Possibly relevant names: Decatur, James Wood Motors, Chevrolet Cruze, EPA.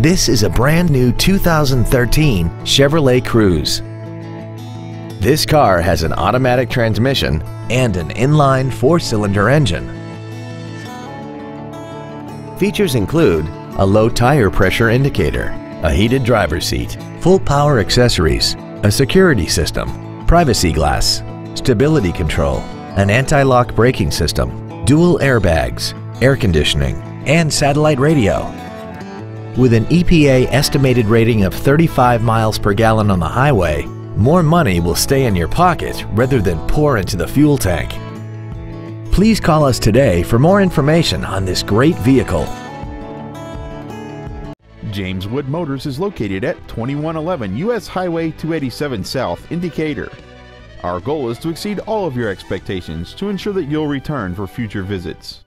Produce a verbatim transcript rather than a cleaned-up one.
This is a brand new two thousand thirteen Chevrolet Cruze. This car has an automatic transmission and an inline four-cylinder engine. Features include a low tire pressure indicator, a heated driver's seat, full power accessories, a security system, privacy glass, stability control, an anti-lock braking system, dual airbags, air conditioning, and satellite radio. With an E P A estimated rating of thirty-five miles per gallon on the highway, more money will stay in your pocket rather than pour into the fuel tank. Please call us today for more information on this great vehicle. James Wood Motors is located at twenty-one eleven U S Highway two eighty-seven South in Decatur. Our goal is to exceed all of your expectations to ensure that you'll return for future visits.